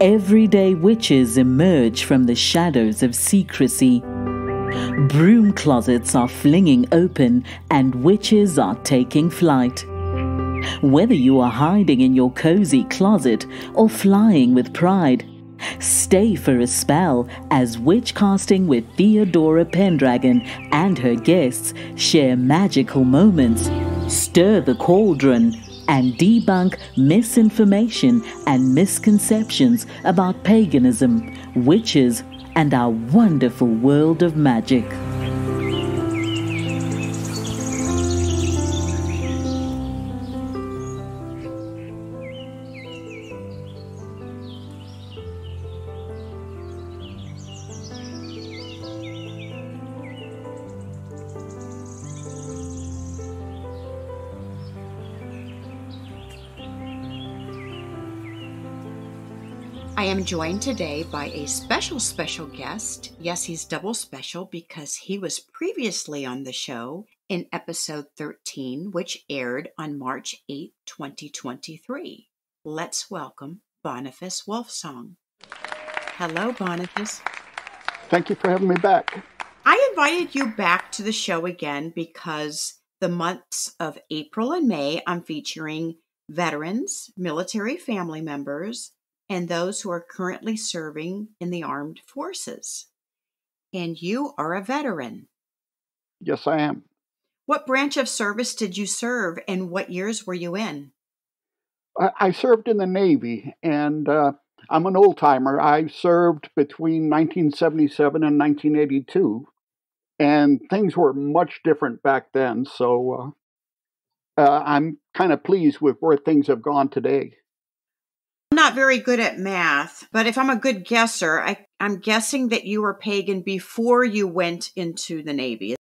everyday witches emerge from the shadows of secrecy. Broom closets are flinging open and witches are taking flight. Whether you are hiding in your cozy closet or flying with pride, stay for a spell as Witchcasting with Theodora Pendragon and her guests share magical moments, stir the cauldron, and debunk misinformation and misconceptions about paganism, witches, and our wonderful world of magic. I am joined today by a special guest. Yes, he's double special because he was previously on the show in episode 13, which aired on March 8, 2023. Let's welcome Boniface Wolfsong. Hello, Boniface. Thank you for having me back. I invited you back to the show again because the months of April and May, I'm featuring veterans, military family members, and those who are currently serving in the armed forces. And you are a veteran. Yes, I am. What branch of service did you serve, and what years were you in? I served in the Navy, and I'm an old-timer. I served between 1977 and 1982, and things were much different back then, so I'm kind of pleased with where things have gone today. I'm not very good at math, but if I'm a good guesser, I'm guessing that you were pagan before you went into the Navy.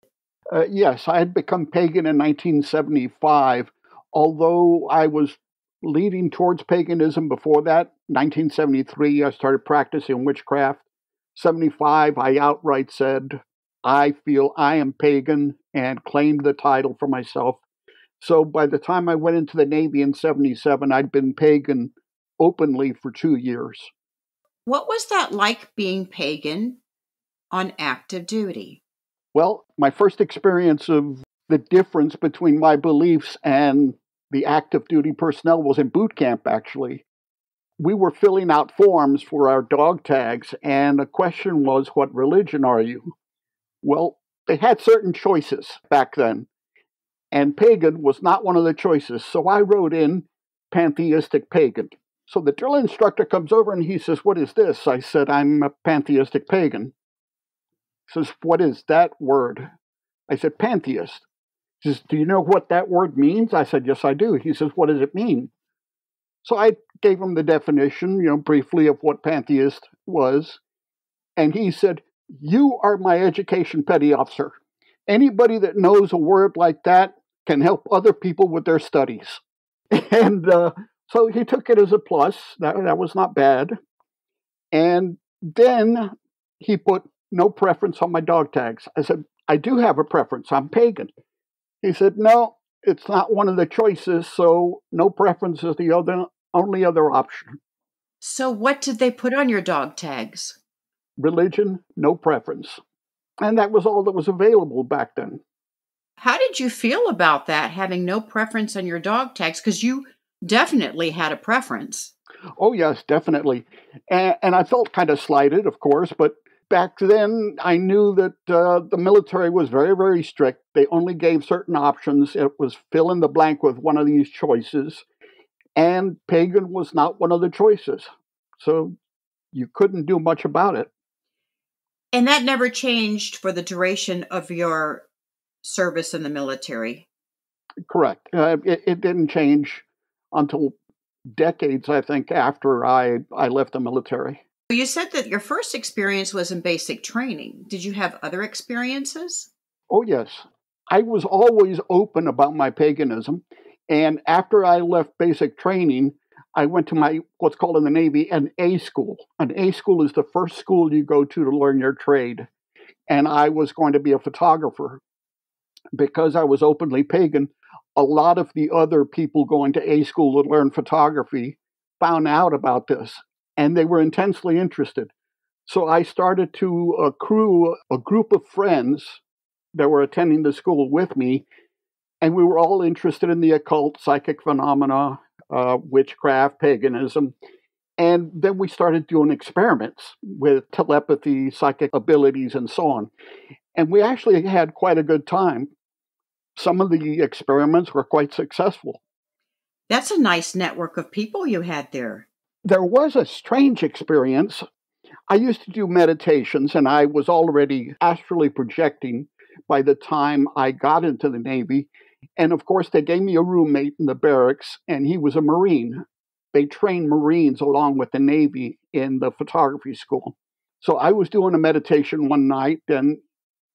Yes, I had become pagan in 1975, although I was leaning towards paganism before that. 1973, I started practicing witchcraft. 75, I outright said, I feel I am pagan, and claimed the title for myself. So by the time I went into the Navy in 77, I'd been pagan openly for 2 years. What was that like, being pagan on active duty? Well, my first experience of the difference between my beliefs and the active duty personnel was in boot camp, actually. We were filling out forms for our dog tags, and the question was, what religion are you? Well, they had certain choices back then, and pagan was not one of the choices, so I wrote in pantheistic pagan. So the drill instructor comes over and he says, what is this? I said, I'm a pantheistic pagan. He says, what is that word? I said, pantheist. He says, do you know what that word means? I said, yes, I do. He says, what does it mean? So I gave him the definition, briefly, of what pantheist was. And he said, you are my education petty officer. Anybody that knows a word like that can help other people with their studies. And so he took it as a plus. That was not bad. And then he put no preference on my dog tags. I said, I do have a preference. I'm pagan. He said, no, it's not one of the choices, so no preference is the only other option. So what did they put on your dog tags? Religion, no preference. And that was all that was available back then. How did you feel about that, having no preference on your dog tags? Because you definitely had a preference. Oh, yes, definitely. And I felt kind of slighted, of course, but back then I knew that the military was very, very strict. They only gave certain options. It was fill in the blank with one of these choices, and pagan was not one of the choices. So you couldn't do much about it. And that never changed for the duration of your service in the military? Correct. It didn't change until decades, I think, after I left the military. You said that your first experience was in basic training. Did you have other experiences? Oh, yes. I was always open about my paganism. And after I left basic training, I went to my, what's called in the Navy, an A school. An A school is the first school you go to learn your trade. And I was going to be a photographer. Because I was openly pagan, a lot of the other people going to A school to learn photography found out about this. and they were intensely interested. So I started to accrue a group of friends that were attending the school with me, and we were all interested in the occult, psychic phenomena, witchcraft, paganism. And then we started doing experiments with telepathy, psychic abilities, and so on. And we actually had quite a good time. Some of the experiments were quite successful. That's a nice network of people you had there. There was a strange experience. I used to do meditations, and I was already astrally projecting by the time I got into the Navy. And of course, they gave me a roommate in the barracks, and he was a Marine. They trained Marines along with the Navy in the photography school. So I was doing a meditation one night, and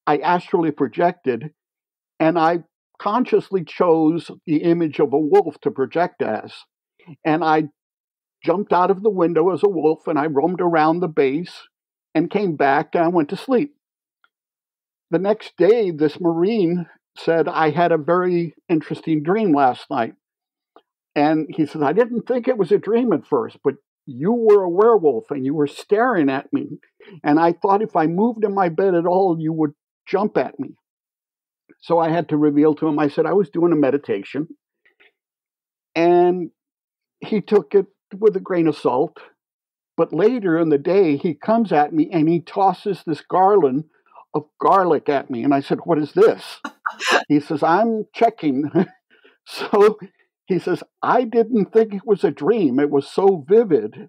I astrally projected, and I consciously chose the image of a wolf to project as. And I jumped out of the window as a wolf, and I roamed around the base and came back, and I went to sleep. The next day, this Marine said, I had a very interesting dream last night. And he says, I didn't think it was a dream at first, but you were a werewolf and you were staring at me. And I thought if I moved in my bed at all, you would jump at me. So I had to reveal to him, I said, I was doing a meditation. And he took it with a grain of salt. But later in the day, he comes at me and he tosses this garland of garlic at me. And I said, what is this? He says, I'm checking. So he says, I didn't think it was a dream. It was so vivid.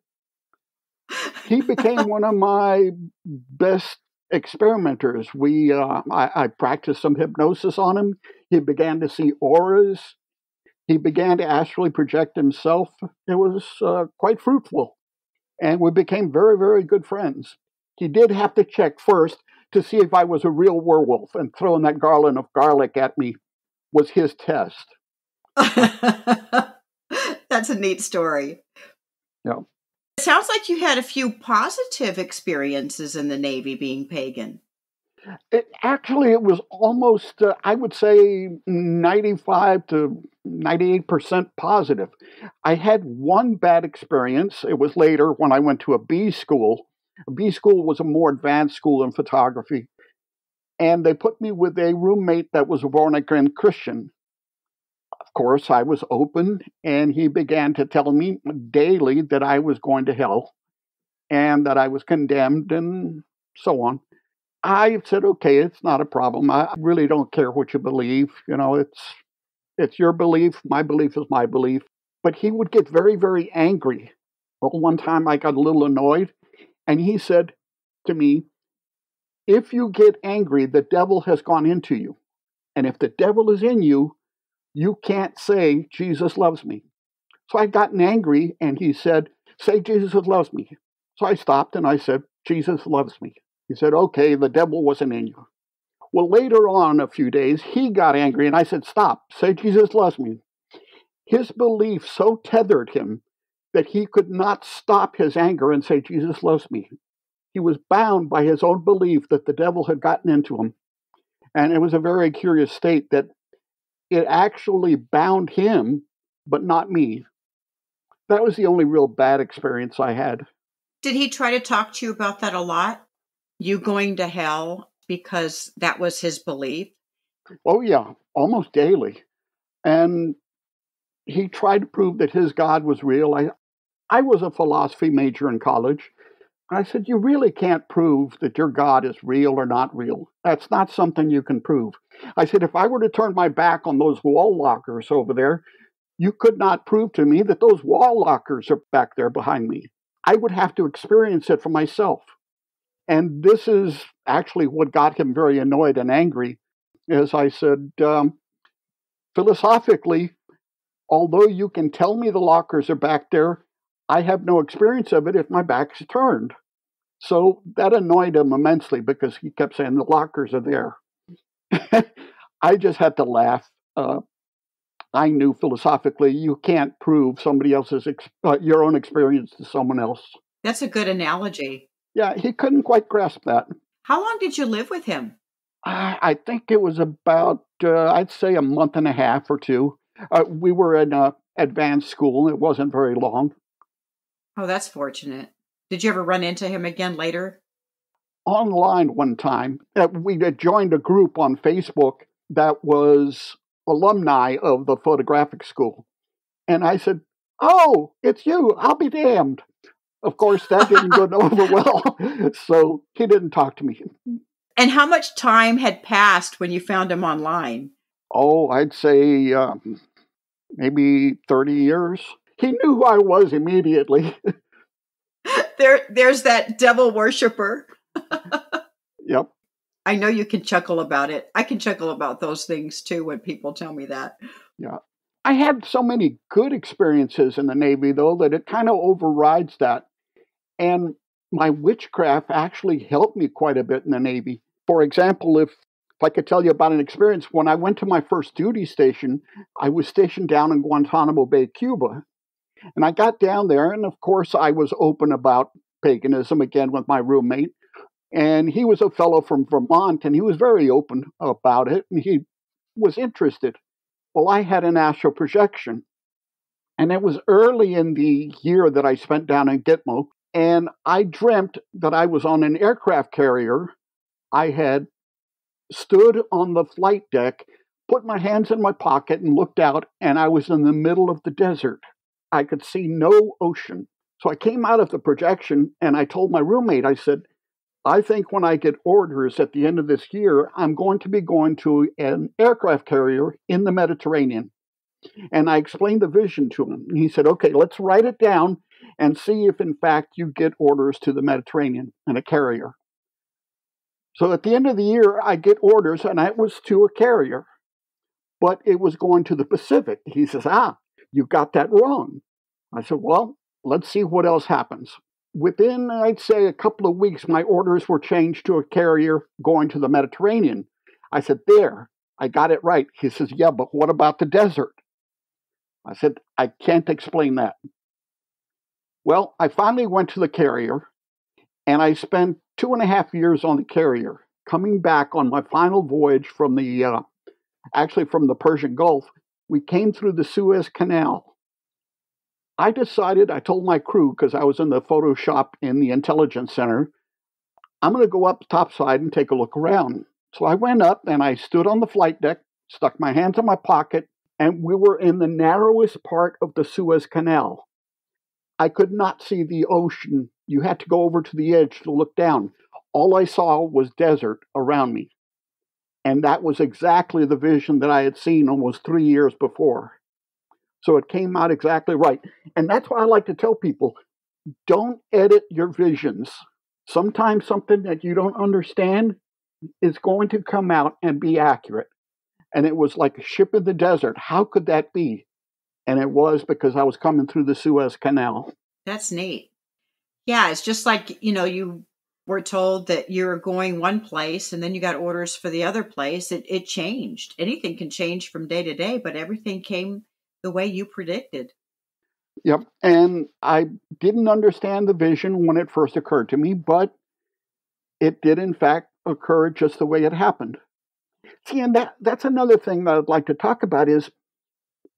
He became one of my best experimenters. I practiced some hypnosis on him. He began to see auras. He began to astrally project himself. It was quite fruitful. And we became very, very good friends. He did have to check first to see if I was a real werewolf, and throwing that garland of garlic at me was his test. That's a neat story. Yeah. It sounds like you had a few positive experiences in the Navy being pagan. It was almost, I would say, 95 to 98% positive. I had one bad experience. It was later when I went to a B school. A B school was a more advanced school in photography. And they put me with a roommate that was a born-again Christian. Of course, I was open, and he began to tell me daily that I was going to hell and that I was condemned and so on. I said, okay, it's not a problem. I really don't care what you believe. You know, it's your belief. My belief is my belief. But he would get very, very angry. Well, one time I got a little annoyed, and he said to me, if you get angry, the devil has gone into you. And if the devil is in you, you can't say, Jesus loves me. So I'd gotten angry, and he said, say, Jesus loves me. So I stopped, and I said, Jesus loves me. He said, okay, the devil wasn't in you. Well, later on a few days, he got angry, and I said, stop, say, Jesus loves me. His belief so tethered him that he could not stop his anger and say, Jesus loves me. He was bound by his own belief that the devil had gotten into him. And it was a very curious state that it actually bound him, but not me. That was the only real bad experience I had. Did he try to talk to you about that a lot? You going to hell because that was his belief? Oh, yeah, almost daily. And he tried to prove that his God was real. I was a philosophy major in college. I said, you really can't prove that your God is real or not real. That's not something you can prove. I said, if I were to turn my back on those wall lockers over there, you could not prove to me that those wall lockers are back there behind me. I would have to experience it for myself. And this is actually what got him very annoyed and angry. As I said, philosophically, although you can tell me the lockers are back there, I have no experience of it if my back's turned. So that annoyed him immensely because he kept saying the lockers are there. I just had to laugh. I knew philosophically you can't prove somebody else's your own experience to someone else. That's a good analogy. Yeah, he couldn't quite grasp that. How long did you live with him? I think it was about, I'd say, a month and a half or two. We were in an advanced school. It wasn't very long. Oh, that's fortunate. Did you ever run into him again later? Online one time. We had joined a group on Facebook that was alumni of the photographic school. And I said, "Oh, it's you. I'll be damned." Of course, that didn't go over well. So he didn't talk to me. And how much time had passed when you found him online? Oh, I'd say maybe 30 years. He knew who I was immediately. There's that devil worshiper. Yep. I know you can chuckle about it. I can chuckle about those things, too, when people tell me that. Yeah. I had so many good experiences in the Navy, though, that it kind of overrides that. And my witchcraft actually helped me quite a bit in the Navy. For example, if I could tell you about an experience, when I went to my first duty station, I was stationed down in Guantanamo Bay, Cuba. And I got down there, and of course, I was open about paganism again with my roommate. And he was a fellow from Vermont, and he was very open about it, and he was interested. Well, I had an astral projection, and it was early in the year that I spent down in Gitmo, and I dreamt that I was on an aircraft carrier. I had stood on the flight deck, put my hands in my pocket, and looked out, and I was in the middle of the desert. I could see no ocean. So I came out of the projection, and I told my roommate, I said, "I think when I get orders at the end of this year, I'm going to be going to an aircraft carrier in the Mediterranean." And I explained the vision to him. And he said, "Okay, let's write it down and see if, in fact, you get orders to the Mediterranean and a carrier." So at the end of the year, I get orders, and it was to a carrier. But it was going to the Pacific. He says, "Ah, you got that wrong." I said, "Well, let's see what else happens." Within, I'd say, a couple of weeks, my orders were changed to a carrier going to the Mediterranean. I said, "There, I got it right." He says, "Yeah, but what about the desert?" I said, "I can't explain that." Well, I finally went to the carrier, and I spent 2.5 years on the carrier, coming back on my final voyage from the, actually from the Persian Gulf. We came through the Suez Canal. I decided, I told my crew, because I was in the photo shop in the Intelligence Center, I'm going to go up topside and take a look around. So I went up and I stood on the flight deck, stuck my hands in my pocket, and we were in the narrowest part of the Suez Canal. I could not see the ocean. You had to go over to the edge to look down. All I saw was desert around me. And that was exactly the vision that I had seen almost 3 years before. So it came out exactly right. And that's why I like to tell people, don't edit your visions. Sometimes something that you don't understand is going to come out and be accurate. And it was like a ship in the desert. How could that be? And it was because I was coming through the Suez Canal. That's neat. Yeah, it's just like, you know, you were told that you were going one place and then you got orders for the other place. It changed. Anything can change from day to day, but everything came the way you predicted. Yep. And I didn't understand the vision when it first occurred to me, but it did, in fact, occur just the way it happened. See, and that's another thing that I'd like to talk about is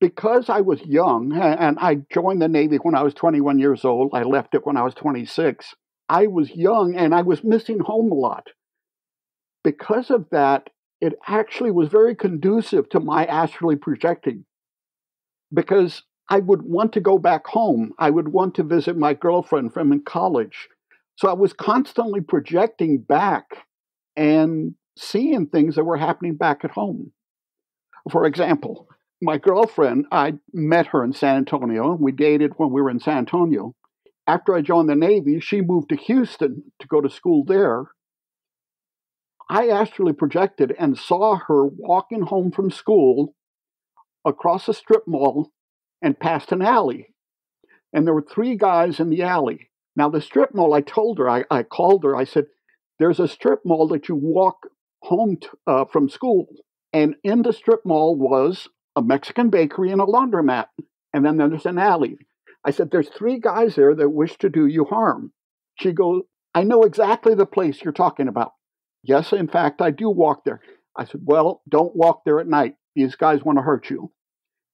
because I was young, and I joined the Navy when I was 21 years old, I left it when I was 26, I was young and I was missing home a lot. Because of that, it actually was very conducive to my astrally projecting. Because I would want to go back home. I would want to visit my girlfriend from in college. So I was constantly projecting back and seeing things that were happening back at home. For example, my girlfriend, I met her in San Antonio. We dated when we were in San Antonio. After I joined the Navy, she moved to Houston to go to school there. I astrally projected and saw her walking home from school across a strip mall and past an alley. And there were 3 guys in the alley. Now, the strip mall, I told her, I called her, I said, "There's a strip mall that you walk home from school." And in the strip mall was a Mexican bakery and a laundromat. And then there's an alley. I said, "There's 3 guys there that wish to do you harm." She goes, "I know exactly the place you're talking about." "Yes, in fact, I do walk there." I said, "Well, don't walk there at night. These guys want to hurt you."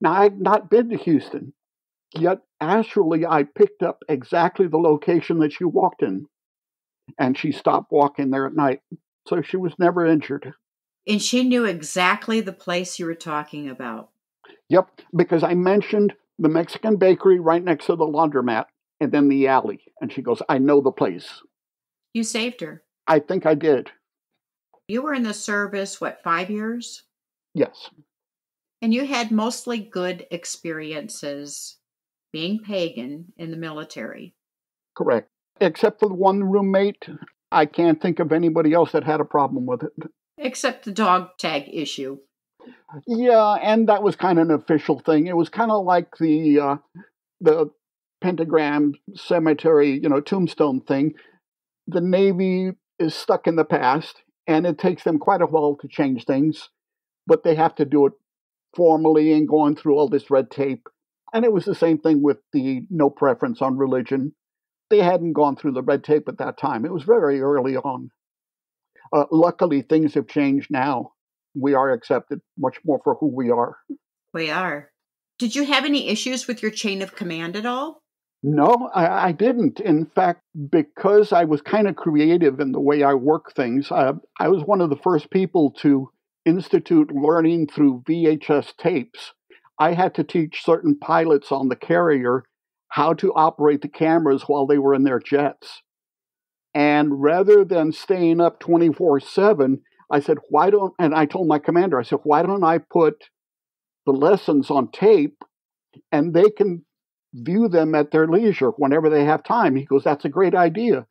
Now, I've not been to Houston. Yet, actually, I picked up exactly the location that she walked in. And she stopped walking there at night. So she was never injured. And she knew exactly the place you were talking about. Yep, because I mentioned the Mexican bakery right next to the laundromat and then the alley. And she goes, I know the place. You saved her. I think I did. You were in the service, what, 5 years? Yes. And you had mostly good experiences being pagan in the military. Correct. Except for the one roommate, I can't think of anybody else that had a problem with it. Except the dog tag issue. Yeah, and that was kind of an official thing. It was kind of like the pentagram cemetery, you know, tombstone thing. The Navy is stuck in the past, and it takes them quite a while to change things, but they have to do it formally and going through all this red tape. And it was the same thing with the no preference on religion. They hadn't gone through the red tape at that time. It was very early on. Luckily, things have changed now. We are accepted much more for who we are. We are. Did you have any issues with your chain of command at all? No, I didn't. In fact, because I was kind of creative in the way I work things, I was one of the first people to institute learning through VHS tapes. I had to teach certain pilots on the carrier how to operate the cameras while they were in their jets. And rather than staying up 24/7, I said, I told my commander, I said, why don't I put the lessons on tape and they can view them at their leisure whenever they have time? He goes, that's a great idea.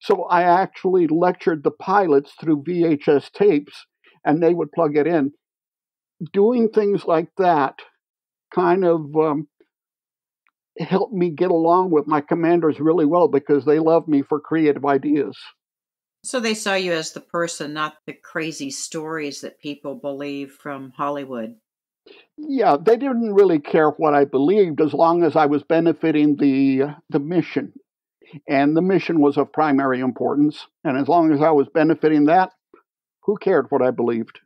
So I actually lectured the pilots through VHS tapes and they would plug it in. Doing things like that kind of helped me get along with my commanders really well because they loved me for creative ideas. So they saw you as the person, not the crazy stories that people believe from Hollywood. Yeah, they didn't really care what I believed as long as I was benefiting the mission. And the mission was of primary importance. And as long as I was benefiting that, who cared what I believed?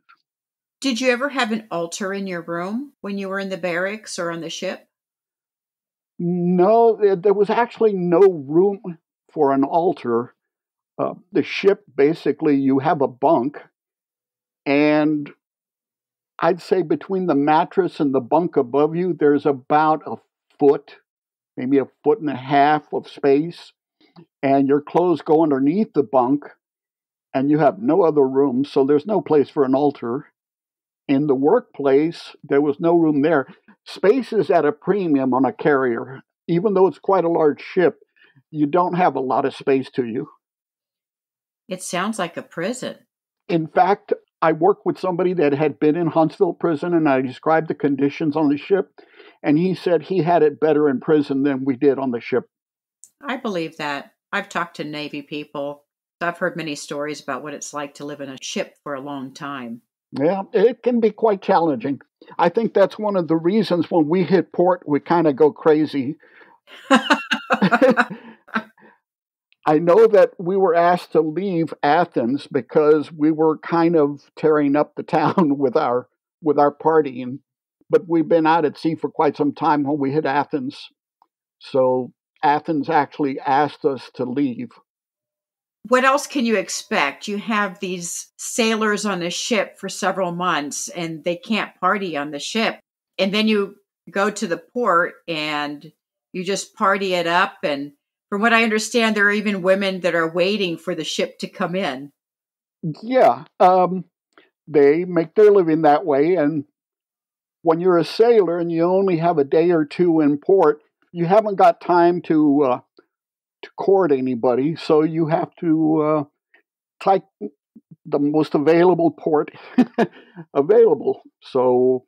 Did you ever have an altar in your room when you were in the barracks or on the ship? No, there was actually no room for an altar. The ship, basically, you have a bunk, and I'd say between the mattress and the bunk above you, there's about a foot, maybe a foot and a half of space, and your clothes go underneath the bunk, and you have no other room, so there's no place for an altar. In the workplace, there was no room there. Space is at a premium on a carrier. Even though it's quite a large ship, you don't have a lot of space to you. It sounds like a prison. In fact, I worked with somebody that had been in Huntsville prison, and I described the conditions on the ship, and he said he had it better in prison than we did on the ship. I believe that. I've talked to Navy people. I've heard many stories about what it's like to live in a ship for a long time. Yeah, it can be quite challenging. I think that's one of the reasons when we hit port, we kind of go crazy. I know that we were asked to leave Athens because we were kind of tearing up the town with our partying, but we've been out at sea for quite some time when we hit Athens. So Athens actually asked us to leave. What else can you expect? You have these sailors on the ship for several months and they can't party on the ship. And then you go to the port and you just party it up. And from what I understand, there are even women that are waiting for the ship to come in. Yeah. They make their living that way. And when you're a sailor and you only have a day or two in port, you haven't got time to court anybody, so you have to type the most available port available. So,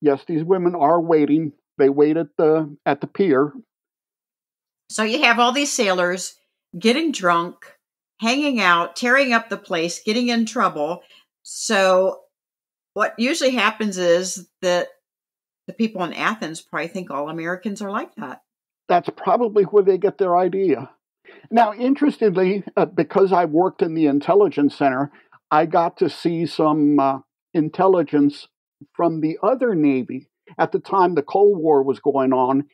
yes, these women are waiting. They wait at the pier. So you have all these sailors getting drunk, hanging out, tearing up the place, getting in trouble. So what usually happens is that the people in Athens probably think all Americans are like that. That's probably where they get their idea. Now, interestingly, because I worked in the intelligence center, I got to see some intelligence from the other Navy. At the time, the Cold War was going on,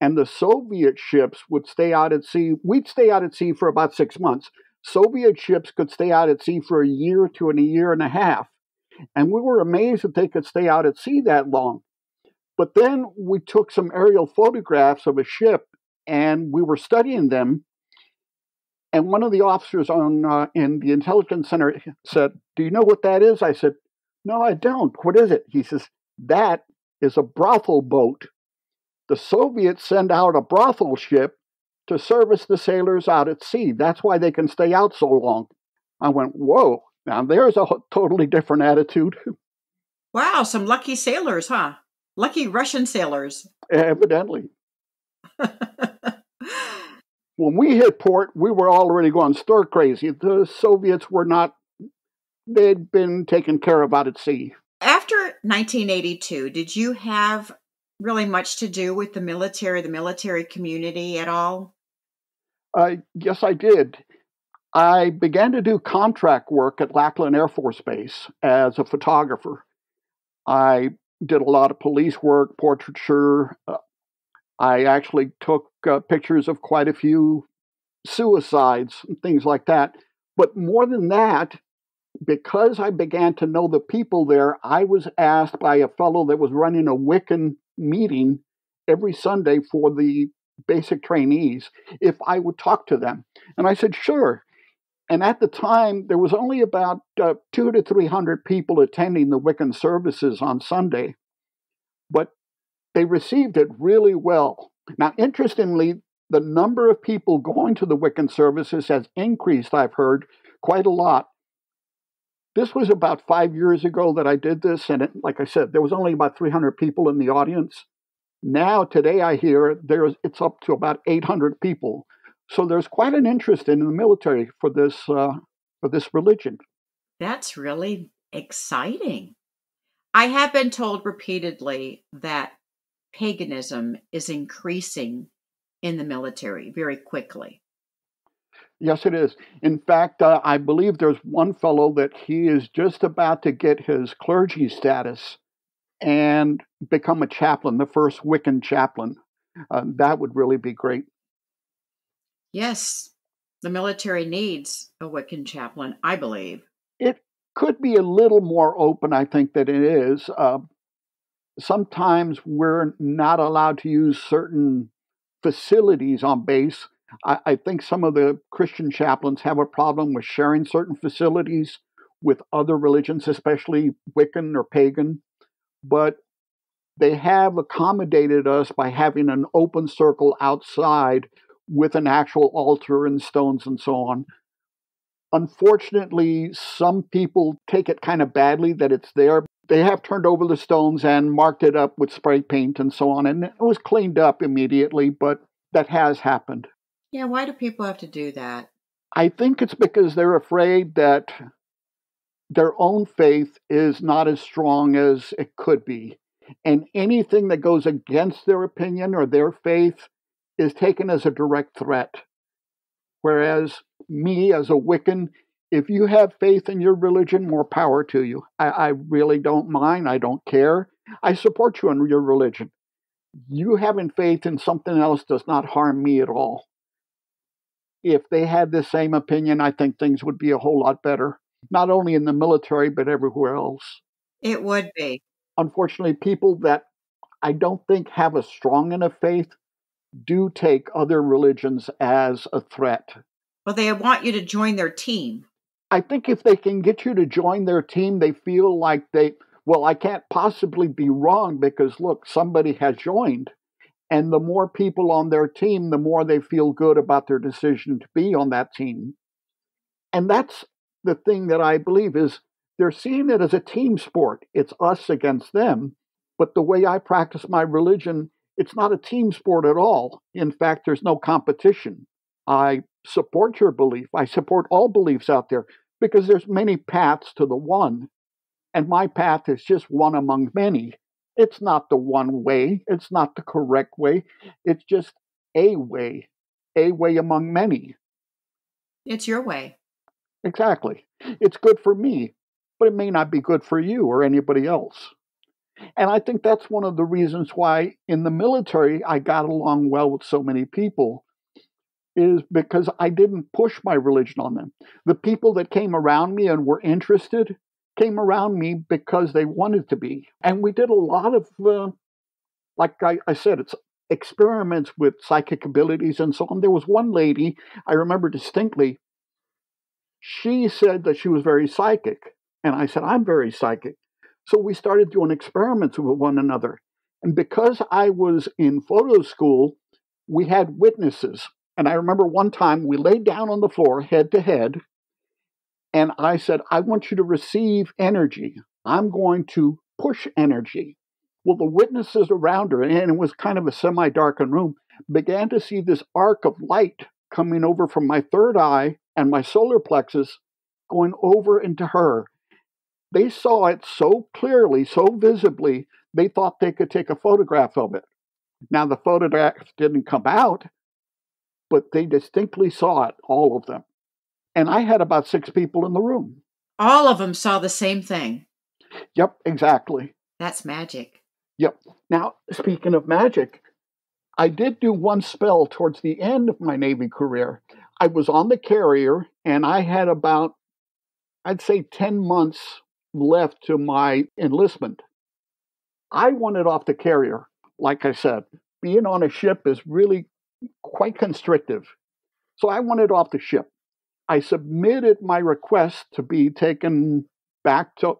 and the Soviet ships would stay out at sea. We'd stay out at sea for about 6 months. Soviet ships could stay out at sea for a year to a year and a half. And we were amazed that they could stay out at sea that long. But then we took some aerial photographs of a ship, and we were studying them. And one of the officers in the intelligence center said, "Do you know what that is?" I said, "No, I don't. What is it?" He says, "That is a brothel boat. The Soviets send out a brothel ship to service the sailors out at sea. That's why they can stay out so long." I went, "Whoa, now there's a totally different attitude." Wow, some lucky sailors, huh? Lucky Russian sailors. Evidently. When we hit port, we were already going stir crazy. The Soviets were not, they'd been taken care of out at sea. After 1982, did you have really much to do with the military community at all? Yes, I did. I began to do contract work at Lackland Air Force Base as a photographer. I did a lot of police work, portraiture. I actually took pictures of quite a few suicides and things like that. But more than that, because I began to know the people there, I was asked by a fellow that was running a Wiccan meeting every Sunday for the basic trainees if I would talk to them. And I said, sure. And at the time, there was only about 200 to 300 people attending the Wiccan services on Sunday. But they received it really well. Now, interestingly, the number of people going to the Wiccan services has increased, I've heard, quite a lot. This was about 5 years ago that I did this, and it, like I said, there was only about 300 people in the audience. Now, today, I hear it's up to about 800 people. So there's quite an interest in the military for this religion. That's really exciting. I have been told repeatedly that paganism is increasing in the military very quickly. Yes, it is. In fact, I believe there's one fellow that he is just about to get his clergy status and become a chaplain, the first Wiccan chaplain. That would really be great. Yes, the military needs a Wiccan chaplain, I believe. It could be a little more open, I think, than it is. Sometimes we're not allowed to use certain facilities on base. I think some of the Christian chaplains have a problem with sharing certain facilities with other religions, especially Wiccan or Pagan, but they have accommodated us by having an open circle outside with an actual altar and stones and so on. Unfortunately, some people take it kind of badly that it's there. They have turned over the stones and marked it up with spray paint and so on, and it was cleaned up immediately, but that has happened. Yeah, why do people have to do that? I think it's because they're afraid that their own faith is not as strong as it could be. And anything that goes against their opinion or their faith is taken as a direct threat. Whereas me, as a Wiccan, if you have faith in your religion, more power to you. I really don't mind. I don't care. I support you in your religion. You having faith in something else does not harm me at all. If they had the same opinion, I think things would be a whole lot better, not only in the military, but everywhere else. It would be. Unfortunately, people that I don't think have a strong enough faith do take other religions as a threat. Well, they want you to join their team. I think if they can get you to join their team, they feel like well, I can't possibly be wrong because, look, somebody has joined. And the more people on their team, the more they feel good about their decision to be on that team. And that's the thing that I believe is they're seeing it as a team sport. It's us against them. But the way I practice my religion, it's not a team sport at all. In fact, there's no competition. I support your belief. I support all beliefs out there because there's many paths to the one. And my path is just one among many. It's not the one way. It's not the correct way. It's just a way among many. It's your way. Exactly. It's good for me, but it may not be good for you or anybody else. And I think that's one of the reasons why in the military I got along well with so many people, is because I didn't push my religion on them. The people that came around me and were interested came around me because they wanted to be. And we did a lot of, like I said, it's experiments with psychic abilities and so on. There was one lady, I remember distinctly, she said that she was very psychic. And I said, I'm very psychic. So we started doing experiments with one another. And because I was in photo school, we had witnesses. And I remember one time we laid down on the floor head to head. And I said, I want you to receive energy. I'm going to push energy. Well, the witnesses around her, and it was kind of a semi-darkened room, began to see this arc of light coming over from my third eye and my solar plexus going over into her. They saw it so clearly, so visibly, they thought they could take a photograph of it. Now, the photographs didn't come out, but they distinctly saw it, all of them. And I had about 6 people in the room. All of them saw the same thing. Yep, exactly. That's magic. Yep. Now, speaking of magic, I did do one spell towards the end of my Navy career. I was on the carrier, and I had about, I'd say 10 months left to my enlistment. I wanted off the carrier. Like I said, being on a ship is really quite constrictive. So I wanted off the ship. I submitted my request to be taken back to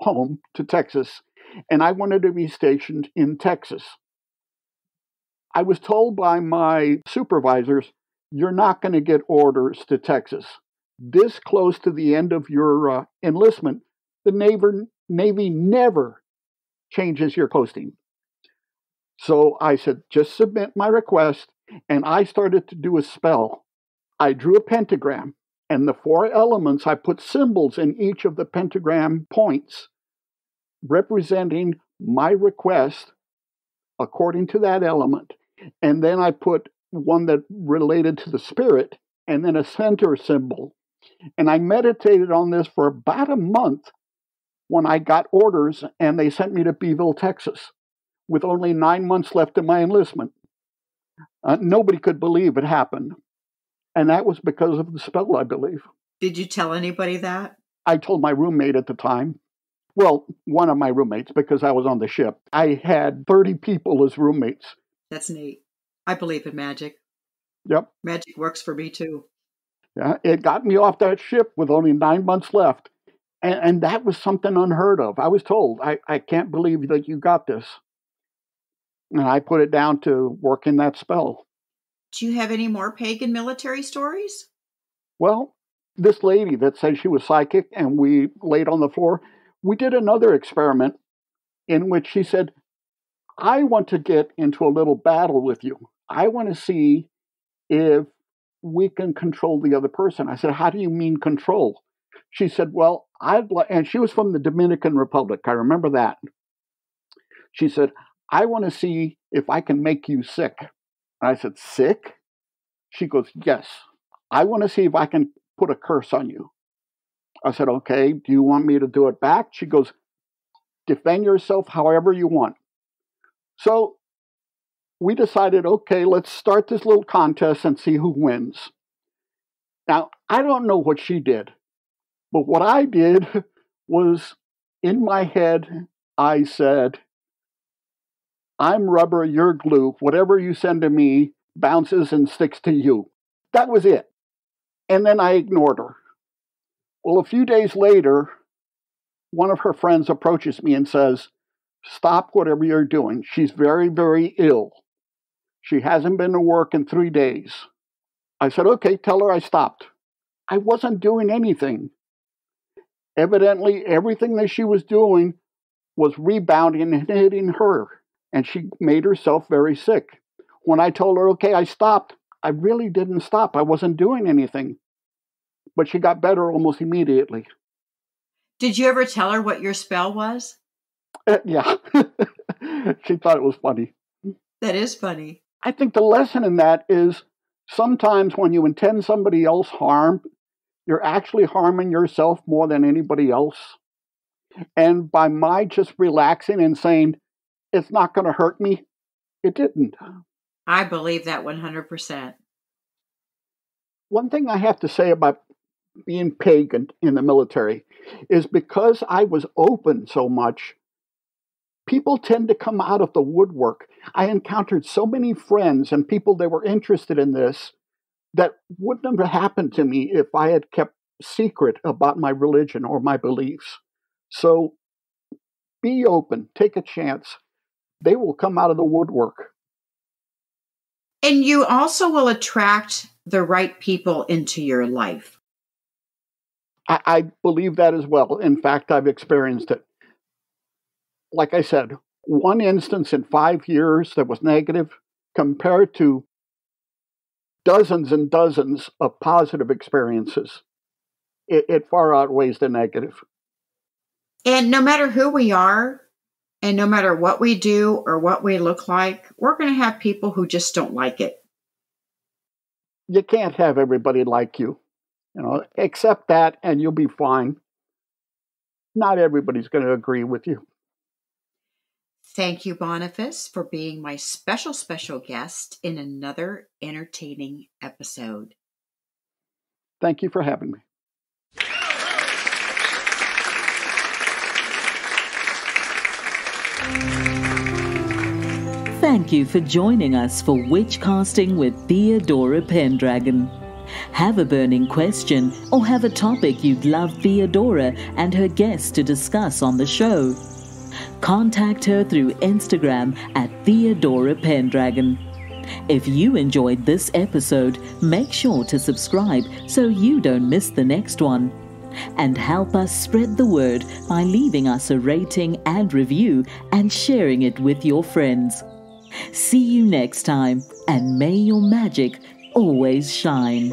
home, to Texas, and I wanted to be stationed in Texas. I was told by my supervisors, you're not going to get orders to Texas. This close to the end of your enlistment, the Navy never changes your posting. So I said, just submit my request, and I started to do a spell. I drew a pentagram, and the 4 elements, I put symbols in each of the pentagram points representing my request according to that element. And then I put one that related to the spirit, and then a center symbol. And I meditated on this for about a month when I got orders, and they sent me to Beeville, Texas, with only 9 months left in my enlistment. Nobody could believe it happened. And that was because of the spell, I believe. Did you tell anybody that? I told my roommate at the time. Well, one of my roommates, because I was on the ship. I had 30 people as roommates. That's neat. I believe in magic. Yep. Magic works for me, too. Yeah, it got me off that ship with only 9 months left. And that was something unheard of. I was told, I can't believe that you got this. And I put it down to working that spell. Do you have any more pagan military stories? Well, this lady that said she was psychic and we laid on the floor, we did another experiment in which she said, I want to get into a little battle with you. I want to see if we can control the other person. I said, how do you mean control? She said, well, and she was from the Dominican Republic. I remember that. She said, I want to see if I can make you sick. And I said, sick? She goes, yes. I want to see if I can put a curse on you. I said, okay, do you want me to do it back? She goes, defend yourself however you want. So we decided, okay, let's start this little contest and see who wins. Now, I don't know what she did, but what I did was, in my head, I said, I'm rubber, you're glue. Whatever you send to me bounces and sticks to you. That was it. And then I ignored her. Well, a few days later, one of her friends approaches me and says, stop whatever you're doing. She's very, very ill. She hasn't been to work in 3 days. I said, okay, tell her I stopped. I wasn't doing anything. Evidently, everything that she was doing was rebounding and hitting her. And she made herself very sick. When I told her, okay, I stopped, I really didn't stop. I wasn't doing anything. But she got better almost immediately. Did you ever tell her what your spell was? Yeah. She thought it was funny. That is funny. I think the lesson in that is sometimes when you intend somebody else harm, you're actually harming yourself more than anybody else. And by my just relaxing and saying, it's not going to hurt me, it didn't. I believe that 100%. One thing I have to say about being pagan in the military is because I was open so much, people tend to come out of the woodwork. I encountered so many friends and people that were interested in this that wouldn't have happened to me if I had kept secret about my religion or my beliefs. So be open, take a chance. They will come out of the woodwork. And you also will attract the right people into your life. I believe that as well. In fact, I've experienced it. Like I said, one instance in 5 years that was negative compared to dozens and dozens of positive experiences. It far outweighs the negative. And no matter who we are, and no matter what we do or what we look like, we're going to have people who just don't like it. You can't have everybody like you. You know, accept that and you'll be fine. Not everybody's going to agree with you. Thank you, Boniface, for being my special, special guest in another entertaining episode. Thank you for having me. Thank you for joining us for Witchcasting with Theodora Pendragon. Have a burning question or have a topic you'd love Theodora and her guests to discuss on the show? Contact her through Instagram at Theodora Pendragon. If you enjoyed this episode, make sure to subscribe so you don't miss the next one. And help us spread the word by leaving us a rating and review and sharing it with your friends. See you next time, and may your magic always shine.